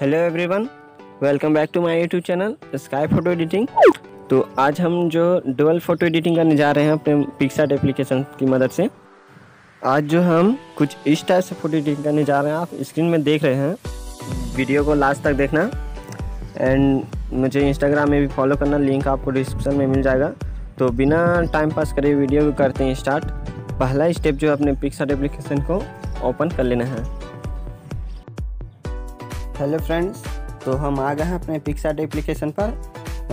Hello everyone, welcome back to my YouTube channel sky photo editing. तो आज हम जो डबल फोटो एडिटिंग करने जा रहे हैं अपने पिक्सार्ट एप्लीकेशन की मदद से, आज जो हम कुछ इस टाइप से फोटो एडिटिंग करने जा रहे हैं, आप स्क्रीन में देख रहे हैं। वीडियो को लास्ट तक देखना एंड मुझे इंस्टाग्राम में भी फॉलो करना, लिंक आपको डिस्क्रिप्शन में मिल जाएगा। तो बिना टाइम पास करे वीडियो को करते हैं स्टार्ट। पहला स्टेप जो अपने पिक्सार्ट एप्लीकेशन को ओपन कर लेना है। हेलो फ्रेंड्स, तो हम आ गए हैं अपने पिक्सार्ट एप्लीकेशन पर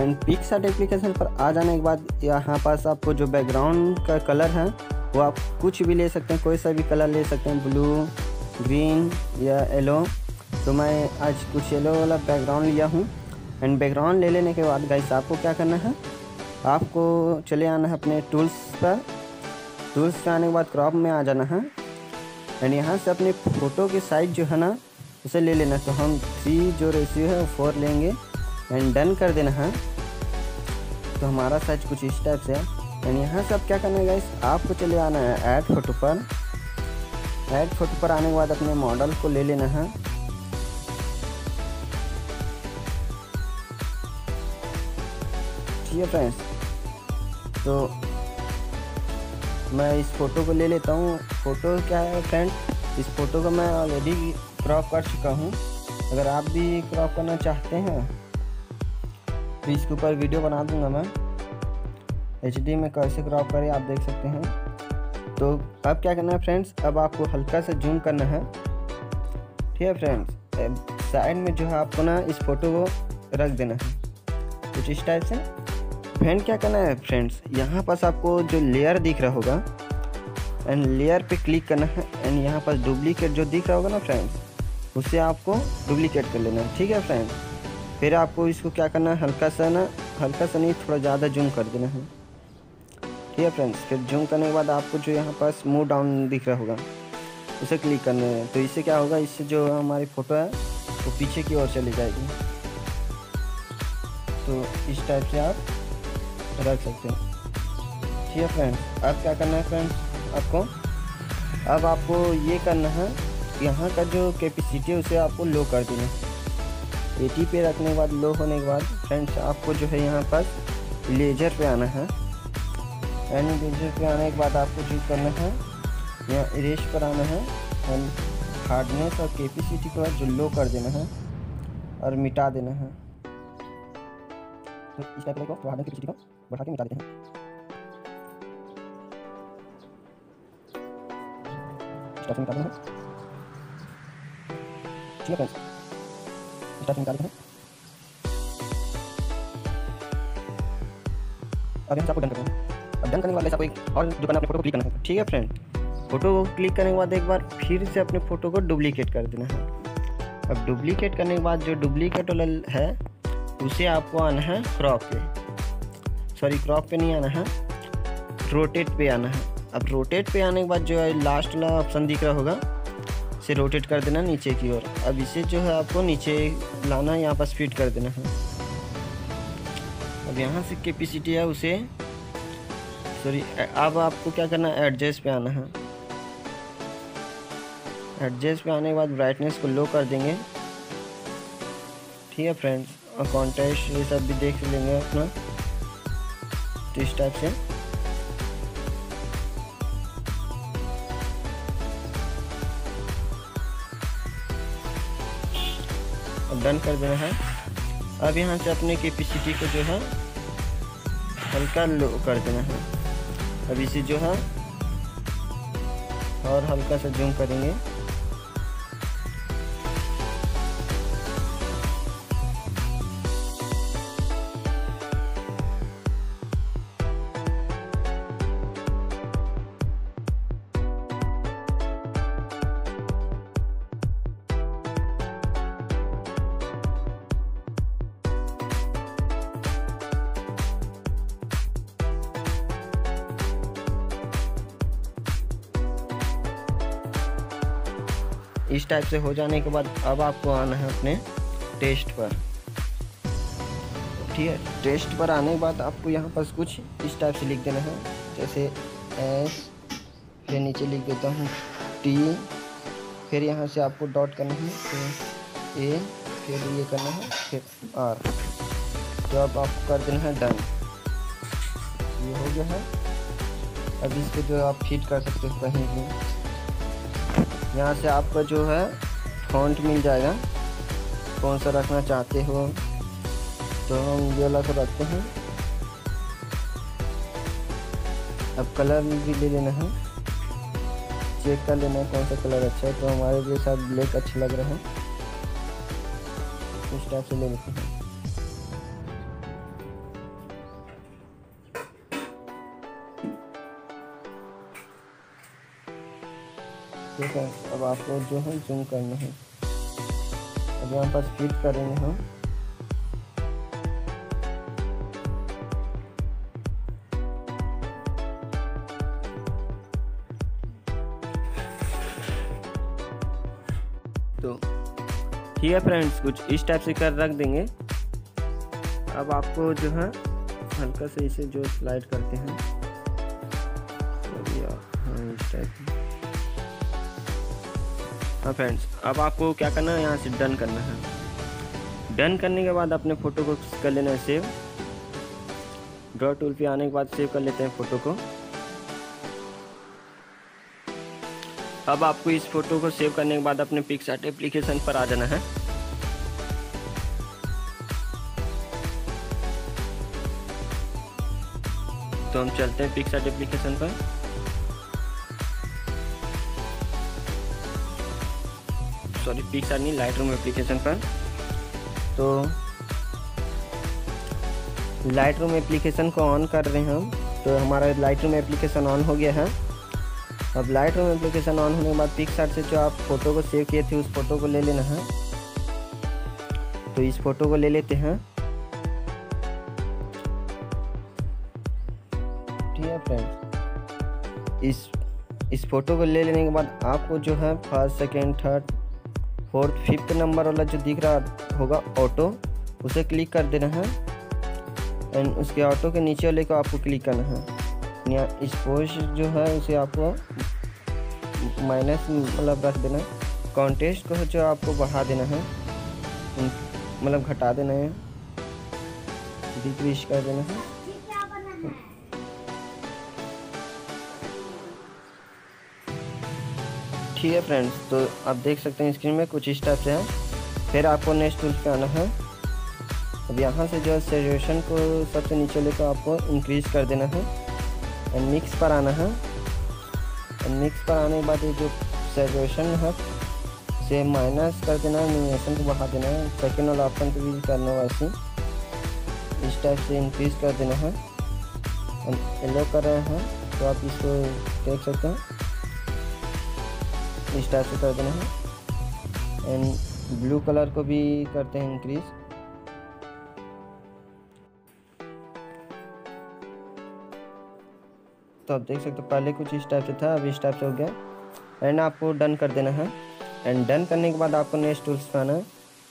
एंड पिक्सार्ट एप्लीकेशन पर आ जाने के बाद यहाँ पास आपको जो बैकग्राउंड का कलर है वो आप कुछ भी ले सकते हैं, कोई सा भी कलर ले सकते हैं, ब्लू, ग्रीन या येलो। तो मैं आज कुछ येलो वाला बैकग्राउंड लिया हूँ एंड बैकग्राउंड ले लेने के बाद गाइस आपको क्या करना है, आपको चले आना है अपने टूल्स पर। टूल्स पर आने के बाद क्रॉप में आ जाना है एंड यहाँ से अपने फ़ोटो की साइज जो है ना उसे ले लेना। तो हम 3 जो रेशियो है 4 लेंगे एंड डन कर देना है। तो हमारा साइज कुछ इस टाइप से है एंड यहाँ से अब क्या करना है गाइस, आपको चले आना है ऐड फोटो पर। ऐड फोटो पर आने के बाद अपने मॉडल को ले लेना है फ्रेंड्स। तो मैं इस फ़ोटो को ले लेता हूँ। फ़ोटो क्या है फ्रेंड, इस फ़ोटो को मैं ऑलरेडी क्रॉप कर चुका हूँ। अगर आप भी क्रॉप करना चाहते हैं तो इसके ऊपर वीडियो बना दूंगा मैं, एचडी में कैसे क्रॉप करें आप देख सकते हैं। तो अब क्या करना है फ्रेंड्स, अब आपको हल्का सा जूम करना है। ठीक है फ्रेंड्स, साइड में जो है आपको ना इस फोटो को रख देना है कुछ इस टाइप से। फ्रेंड क्या करना है फ्रेंड्स, यहाँ पास आपको जो लेयर दिख रहा होगा एंड लेयर पे क्लिक करना है एंड यहाँ पास डुप्लीकेट जो दिख रहा होगा ना फ्रेंड्स, उससे आपको डुप्लीकेट कर लेना है। ठीक है फ्रेंड, फिर आपको इसको क्या करना है, हल्का सा नहीं, थोड़ा ज़्यादा जूम कर देना है। ठीक है फ्रेंड्स, फिर जूम करने के बाद आपको जो यहाँ पास मूव डाउन दिख रहा होगा उसे क्लिक करना है। तो इससे क्या होगा, इससे जो हमारी फ़ोटो है वो पीछे की ओर चली जाएगी। तो इस टाइप से आप रख सकते हैं। ठीक है फ्रेंड्स, अब क्या करना है फ्रेंड्स आपको, अब आपको ये करना है, यहाँ का जो कैपेसिटी है उसे आपको लो कर देना है। 80 पे रखने के बाद, लो होने के बाद फ्रेंड्स आपको जो है यहाँ पर लेजर पे आना है एंड लेजर पे आने के बाद आपको जो करना है यहाँ इरेज पर आना है एंड हार्डनेस और कैपेसिटी को जो लो कर देना है और मिटा देना है। तो इस टाइप को हार्डनेस कैपेसिटी को बढ़ा के मिटा देते हैं। ठीक है फ्रेंड्स, स्टार्ट निकालते हैं। अब हम सबको डन करते हैं। अब डन करने के बाद आपको एक और जो करना है, फोटो को क्लिक करना है। ठीक है फ्रेंड, फोटो को क्लिक करने के बाद एक बार फिर से अपने फ़ोटो को डुप्लीकेट कर देना है। अब डुप्लीकेट करने के बाद जो डुप्लीकेट वाला है उसे आपको आना है क्रॉप पे, सॉरी क्रॉप पे नहीं आना है, रोटेट पे आना है। अब रोटेट पे आने के बाद जो है लास्ट वाला ऑप्शन दिख रहा होगा, इसे रोटेट कर देना नीचे की ओर। अब इसे जो है आपको नीचे लाना है, यहाँ पास फिट कर देना है। अब यहाँ से कैपेसिटी है उसे, सॉरी, अब आपको क्या करना है, एडजस्ट पे आना है। एडजस्ट पे आने के बाद ब्राइटनेस को लो कर देंगे। ठीक है फ्रेंड्स, और कॉन्ट्रास्ट ये सब भी देख लेंगे अपना। तो इस टाइप से डन कर देना है। अब यहाँ से अपने कैपेसिटी को जो है हल्का लो कर देना है। अब इसे जो है और हल्का सा जूम करेंगे। इस टाइप से हो जाने के बाद अब आपको आना है अपने टेक्स्ट पर। ठीक है, टेक्स्ट पर आने के बाद आपको यहाँ पर कुछ इस टाइप से लिख देना है, जैसे एस, फिर नीचे लिख देता हूँ टी, फिर यहाँ से आपको डॉट करना है, ए उसके लिए करना है शिफ्ट आर। तो अब आपको कर देना है डन। ये हो गया है। अब इसको जो आप फिट कर सकते हो कहीं भी, यहाँ से आपका जो है फॉन्ट मिल जाएगा, कौन सा रखना चाहते हो। तो हम ये लाकर रखते हैं। अब कलर भी ले लेना है, चेक कर लेना है कौन सा कलर अच्छा है। तो हमारे लिए साथ ब्लैक अच्छा लग रहा है, उस टाइप से ले लेते हैं। ठीक है, अब आपको जो है जूम करना है। अब यहाँ पर फिट करेंगे हम। ठीक है फ्रेंड्स, कुछ इस टाइप से कर रख देंगे। अब आपको जो है हल्का से इसे जो स्लाइड करते हैं, हाँ इस टाइप। हाँ फ्रेंड्स, अब आपको क्या करना है, यहाँ से डन करना है। डन करने के बाद अपने फ़ोटो को कर लेना है सेव। ड्रॉ टूल पे आने के बाद सेव कर लेते हैं फ़ोटो को। अब आपको इस फोटो को सेव करने के बाद अपने पिक्सआर्ट एप्लीकेशन पर आ जाना है। तो हम चलते हैं पिक्सआर्ट एप्लीकेशन पर। सॉरी, पिक्सआर्ट नहीं, लाइटरूम एप्लीकेशन पर। तो लाइटरूम एप्लीकेशन को ऑन कर रहे हैं हम। तो हमारा लाइटरूम एप्लीकेशन ऑन हो गया है। अब लाइटरूम एप्लीकेशन ऑन होने के बाद पिक्सआर्ट से जो आप फ़ोटो को सेव किए थे उस फ़ोटो को ले लेना है। तो इस फ़ोटो को ले लेते हैं। ठीक है फ्रेंड्स, इस फ़ोटो को ले लेने के बाद आपको जो है first, second, third, fourth, fifth number वाला जो दिख रहा होगा ऑटो, उसे क्लिक कर देना है। एंड उसके ऑटो के नीचे वाले को आपको क्लिक करना है। या इस पोस्ट जो है उसे आपको माइनस मतलब रख देना है। कॉन्टेस्ट को जो आपको बढ़ा देना है, मतलब घटा देना है, डिक्रीज कर देना है। ठीक है फ्रेंड्स, तो आप देख सकते हैं स्क्रीन में कुछ इस टाइप से है। फिर आपको नेक्स्ट टूल पे आना है। अब यहाँ से जो है सैचुरेशन को सबसे नीचे लेकर आपको इंक्रीज कर देना है। मिक्स पर आना है। मिक्स पर आने के बाद ये जो सैचुरेशन है उसे माइनस कर देना है, एनिमेशन को बढ़ा देना है। सेकेंड वाला ऑप्शन को भी करना है, वैसे इस टाइप से इंक्रीज कर देना है। येलो कर रहे हैं तो आप इसको देख सकते हैं, इस टाइप से कर देना है। एंड ब्लू कलर को भी करते हैं इंक्रीज। तो आप देख सकते हो पहले कुछ इस टाइप से था, अब इस टाइप से हो गया। एंड आपको डन कर देना है। एंड डन करने के बाद आपको नेक्स्ट टूल्स पर आना है।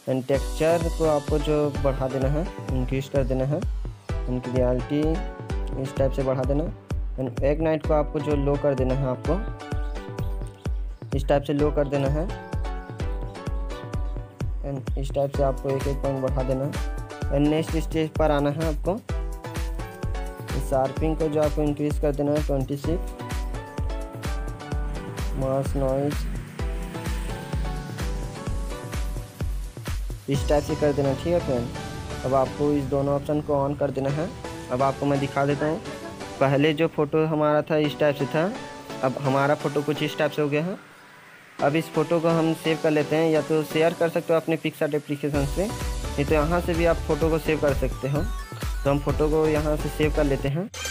एंड टेक्सचर को आपको जो बढ़ा देना है, इंक्रीज कर देना है। एंड क्लियरिटी इस टाइप से बढ़ा देना। एंड एक नाइट को आपको जो लो कर देना है, आपको इस टाइप से लो कर देना है। एंड इस टाइप से आपको एक एक पॉइंट बढ़ा देना है। एंड नेक्स्ट स्टेज पर आना है। आपको शार्पिंग को जो आपको इंक्रीज कर देना है 26, मास नॉइज इस टाइप से कर देना। ठीक है फ्रेंड, अब आपको इस दोनों ऑप्शन को ऑन कर देना है। अब आपको मैं दिखा देता हूँ। पहले जो फ़ोटो हमारा था इस टाइप से था, अब हमारा फ़ोटो कुछ इस टाइप से हो गया है। अब इस फ़ोटो को हम सेव कर लेते हैं। या तो शेयर कर सकते हो अपने पिक्सआर्ट एप्लीकेशन से, नहीं तो यहाँ से भी आप फ़ोटो को सेव कर सकते हो। तो हम फ़ोटो को यहाँ से सेव कर लेते हैं।